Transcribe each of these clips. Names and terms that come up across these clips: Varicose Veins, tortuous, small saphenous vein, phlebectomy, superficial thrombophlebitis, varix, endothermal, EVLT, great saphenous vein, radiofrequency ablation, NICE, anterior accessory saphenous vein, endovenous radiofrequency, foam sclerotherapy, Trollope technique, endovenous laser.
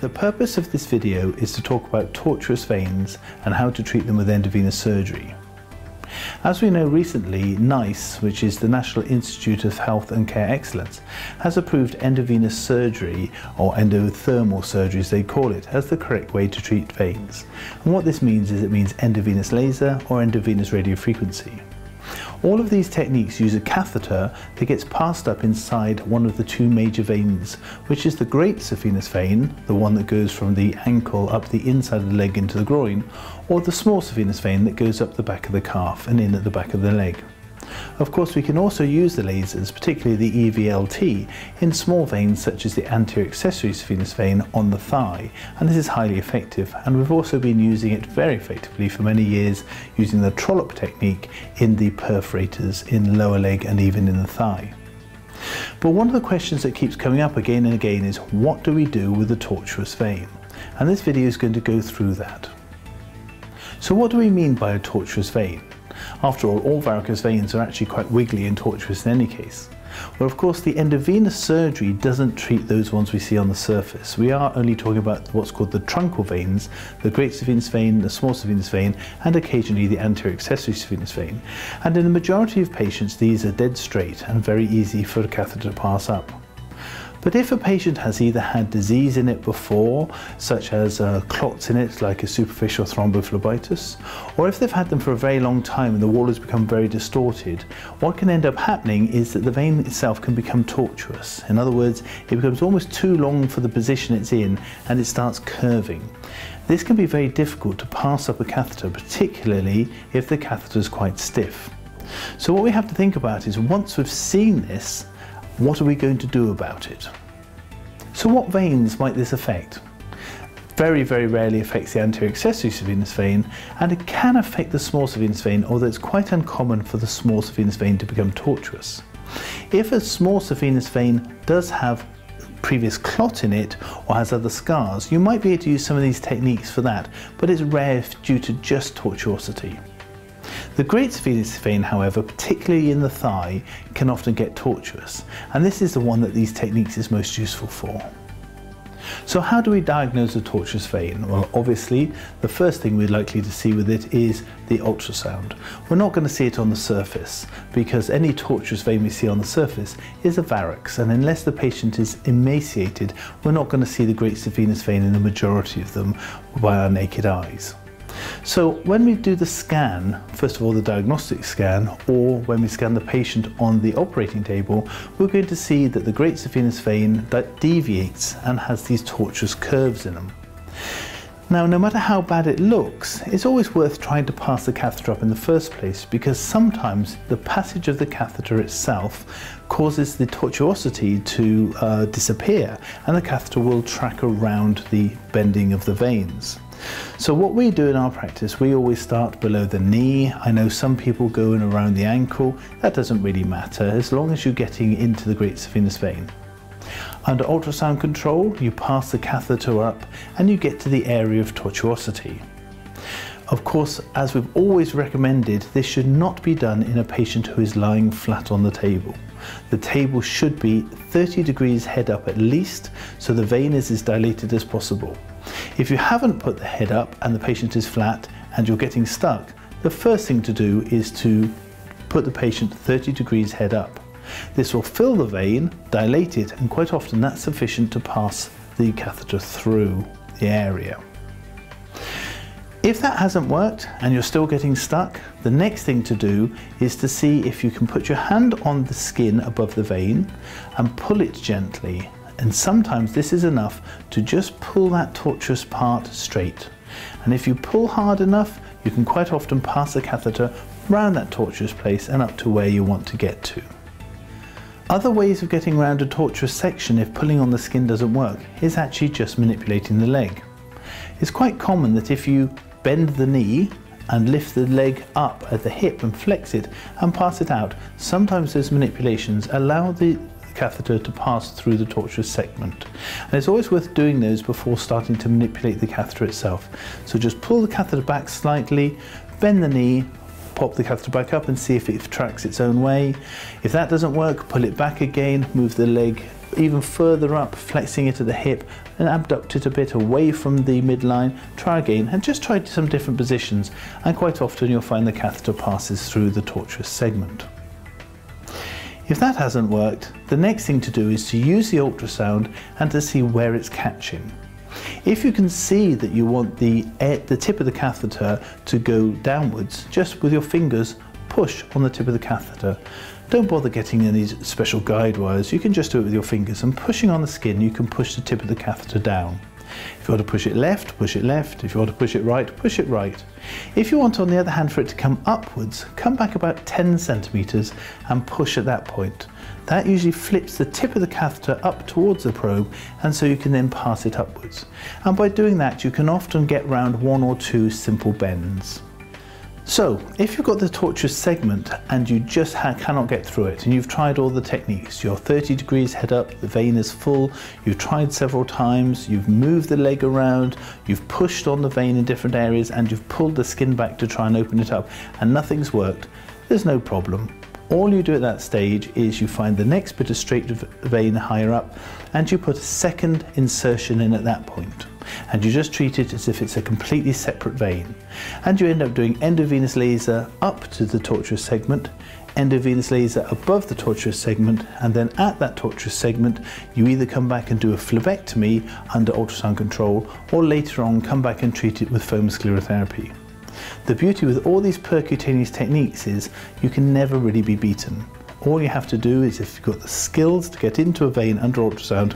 The purpose of this video is to talk about tortuous veins and how to treat them with endovenous surgery. As we know recently, NICE, which is the National Institute of Health and Care Excellence, has approved endovenous surgery, or endothermal surgery as they call it, as the correct way to treat veins. And what this means is it means endovenous laser or endovenous radiofrequency. All of these techniques use a catheter that gets passed up inside one of the two major veins, which is the great saphenous vein, the one that goes from the ankle up the inside of the leg into the groin, or the small saphenous vein that goes up the back of the calf and in at the back of the leg. Of course, we can also use the lasers, particularly the EVLT, in small veins such as the anterior accessory saphenous vein on the thigh, and this is highly effective, and we've also been using it very effectively for many years using the Trollope technique in the perforators in lower leg and even in the thigh. But one of the questions that keeps coming up again and again is, what do we do with the tortuous vein? And this video is going to go through that. So what do we mean by a tortuous vein? After all varicose veins are actually quite wiggly and tortuous in any case. Well, of course, the endovenous surgery doesn't treat those ones we see on the surface. We are only talking about what's called the trunkal veins, the great saphenous vein, the small saphenous vein, and occasionally the anterior accessory saphenous vein. And in the majority of patients, these are dead straight and very easy for a catheter to pass up. But if a patient has either had disease in it before, such as clots in it, like a superficial thrombophlebitis, or if they've had them for a very long time and the wall has become very distorted, what can end up happening is that the vein itself can become tortuous. In other words, it becomes almost too long for the position it's in and it starts curving. This can be very difficult to pass up a catheter, particularly if the catheter is quite stiff. So what we have to think about is, once we've seen this, what are we going to do about it? So what veins might this affect? Very, very rarely affects the anterior accessory saphenous vein, and it can affect the small saphenous vein, although it's quite uncommon for the small saphenous vein to become tortuous. If a small saphenous vein does have previous clot in it or has other scars, you might be able to use some of these techniques for that, but it's rare due to just tortuosity. The great saphenous vein, however, particularly in the thigh, can often get tortuous, and this is the one that these techniques is most useful for. So how do we diagnose a tortuous vein? Well, obviously, the first thing we're likely to see with it is the ultrasound. We're not going to see it on the surface, because any tortuous vein we see on the surface is a varix, and unless the patient is emaciated, we're not going to see the great saphenous vein in the majority of them by our naked eyes. So when we do the scan, first of all the diagnostic scan, or when we scan the patient on the operating table, we're going to see that the great saphenous vein that deviates and has these tortuous curves in them. Now, no matter how bad it looks, it's always worth trying to pass the catheter up in the first place, because sometimes the passage of the catheter itself causes the tortuosity to disappear, and the catheter will track around the bending of the veins. So what we do in our practice, we always start below the knee. I know some people go in around the ankle. That doesn't really matter as long as you're getting into the great saphenous vein. Under ultrasound control, you pass the catheter up and you get to the area of tortuosity. Of course, as we've always recommended, this should not be done in a patient who is lying flat on the table. The table should be 30 degrees head up at least, so the vein is as dilated as possible. If you haven't put the head up and the patient is flat and you're getting stuck, the first thing to do is to put the patient 30 degrees head up. This will fill the vein, dilate it, and quite often that's sufficient to pass the catheter through the area. If that hasn't worked and you're still getting stuck, the next thing to do is to see if you can put your hand on the skin above the vein and pull it gently. And sometimes this is enough to just pull that tortuous part straight. And if you pull hard enough, you can quite often pass the catheter round that tortuous place and up to where you want to get to. Other ways of getting around a tortuous section, if pulling on the skin doesn't work, is actually just manipulating the leg. It's quite common that if you bend the knee and lift the leg up at the hip and flex it and pass it out, sometimes those manipulations allow the catheter to pass through the tortuous segment. And it's always worth doing those before starting to manipulate the catheter itself. So just pull the catheter back slightly, bend the knee, pop the catheter back up and see if it tracks its own way. If that doesn't work, pull it back again, move the leg even further up, flexing it at the hip, and abduct it a bit away from the midline. Try again, and just try some different positions, and quite often you'll find the catheter passes through the tortuous segment. If that hasn't worked, the next thing to do is to use the ultrasound and to see where it's catching. If you can see that you want the tip of the catheter to go downwards, just with your fingers push on the tip of the catheter. Don't bother getting any special guide wires, you can just do it with your fingers, and pushing on the skin you can push the tip of the catheter down. If you want to push it left, push it left. If you want to push it right, push it right. If you want, on the other hand, for it to come upwards, come back about 10 centimetres and push at that point. That usually flips the tip of the catheter up towards the probe, and so you can then pass it upwards. And by doing that, you can often get round one or two simple bends. So, if you've got the tortuous segment and you just cannot get through it, and you've tried all the techniques, you're 30 degrees head up, the vein is full, you've tried several times, you've moved the leg around, you've pushed on the vein in different areas, and you've pulled the skin back to try and open it up, and nothing's worked, there's no problem. All you do at that stage is you find the next bit of straight vein higher up, and you put a second insertion in at that point. And you just treat it as if it's a completely separate vein. And you end up doing endovenous laser up to the tortuous segment, endovenous laser above the tortuous segment, and then at that tortuous segment you either come back and do a phlebectomy under ultrasound control, or later on come back and treat it with foam sclerotherapy. The beauty with all these percutaneous techniques is you can never really be beaten. All you have to do is, if you've got the skills to get into a vein under ultrasound,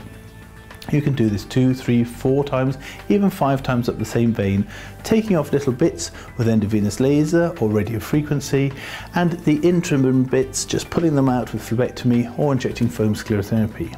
you can do this 2, 3, 4 times, even 5 times up the same vein, taking off little bits with endovenous laser or radiofrequency, and the interim bits just pulling them out with phlebectomy or injecting foam sclerotherapy.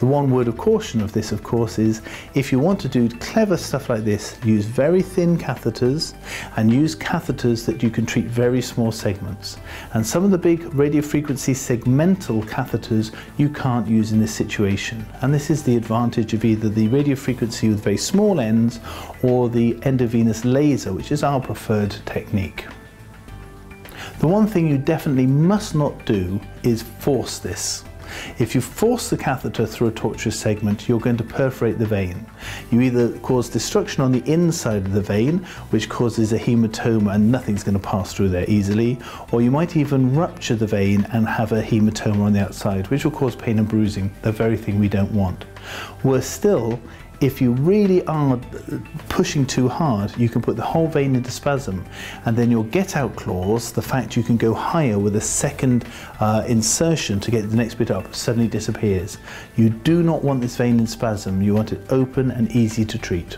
The one word of caution of this, of course, is if you want to do clever stuff like this, use very thin catheters, and use catheters that you can treat very small segments. And some of the big radiofrequency segmental catheters you can't use in this situation. And this is the advantage of either the radiofrequency with very small ends or the endovenous laser, which is our preferred technique. The one thing you definitely must not do is force this. If you force the catheter through a tortuous segment, you're going to perforate the vein. You either cause destruction on the inside of the vein, which causes a hematoma, and nothing's going to pass through there easily, or you might even rupture the vein and have a hematoma on the outside, which will cause pain and bruising, the very thing we don't want. Worse still, if you really are pushing too hard, you can put the whole vein into spasm, and then your get-out clause, the fact you can go higher with a second insertion to get the next bit up, suddenly disappears. You do not want this vein in spasm. You want it open and easy to treat.